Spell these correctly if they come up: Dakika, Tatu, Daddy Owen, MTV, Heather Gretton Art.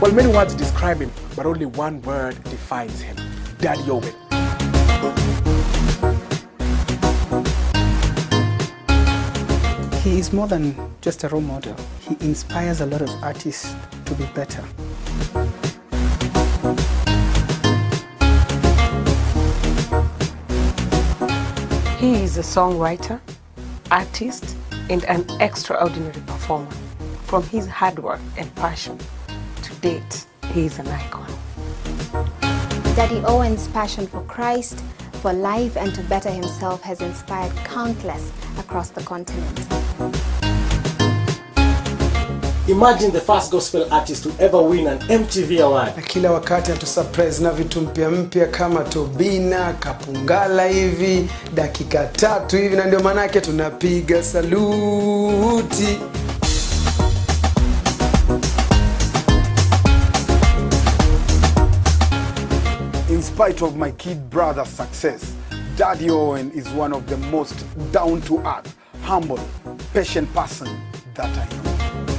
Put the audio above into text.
Well, many words describe him, but only one word defines him. Daddy Owen. He is more than just a role model. He inspires a lot of artists to be better. He is a songwriter, artist, and an extraordinary performer. From his hard work and passion to date, he is an icon. Daddy Owen's passion for Christ, for life, and to better himself has inspired countless across the continent. Imagine the first gospel artist to ever win an MTV award. Kila wakati atusurprise na vitu mpya mpya kama Tobina, Kapungala hivi, dakika tatu hivi, na ndio manake tunapiga saluti. In spite of my kid brother's success, Daddy Owen is one of the most down-to-earth, humble, patient person that I know.